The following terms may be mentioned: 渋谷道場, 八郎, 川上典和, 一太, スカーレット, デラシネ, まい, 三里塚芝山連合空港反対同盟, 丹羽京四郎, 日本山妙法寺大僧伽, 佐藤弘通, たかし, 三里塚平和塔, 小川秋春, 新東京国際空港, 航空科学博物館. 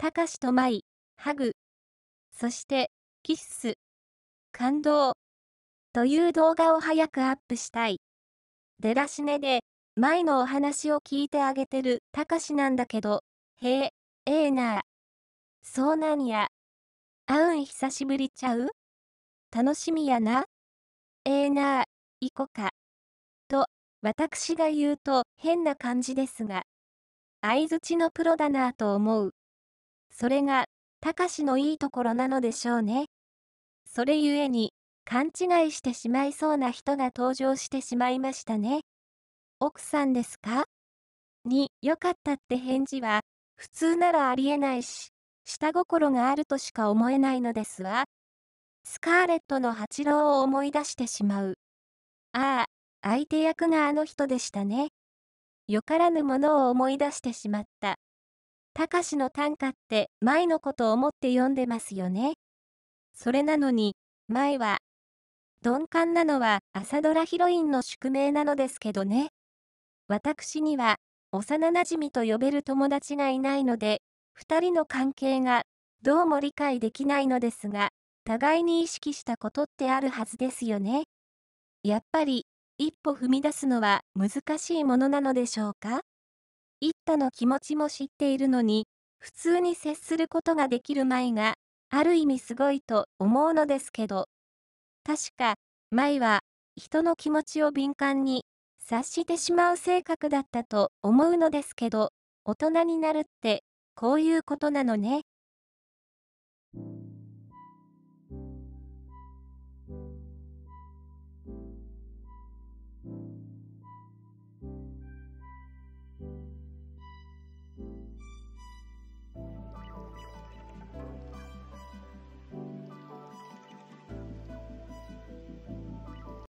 たかしとまい、ハグ、そして、キッス、感動、という動画を早くアップしたい。デラシネで、舞のお話を聞いてあげてるたかしなんだけど、へえ、ええなあ。そうなんや。会うん久しぶりちゃう？楽しみやな。ええなあ、行こか。と、私が言うと変な感じですが、相槌のプロだなぁと思う。それが、たかしのいいところなのでしょうね。それゆえに、勘違いしてしまいそうな人が登場してしまいましたね。奥さんですか？に、よかったって返事は、普通ならありえないし、下心があるとしか思えないのですわ。スカーレットの八郎を思い出してしまう。ああ、相手役があの人でしたね。よからぬものを思い出してしまった。たかしの短歌って舞のことを思って読んでますよね。それなのに、舞は、鈍感なのは朝ドラヒロインの宿命なのですけどね。私には、幼なじみと呼べる友達がいないので、二人の関係が、どうも理解できないのですが、互いに意識したことってあるはずですよね。やっぱり、一歩踏み出すのは難しいものなのでしょうか？一太の気持ちも知っているのに、普通に接することができる舞が、ある意味すごいと思うのですけど。確か、舞は、人の気持ちを敏感に察してしまう性格だったと思うのですけど、大人になるって、こういうことなのね。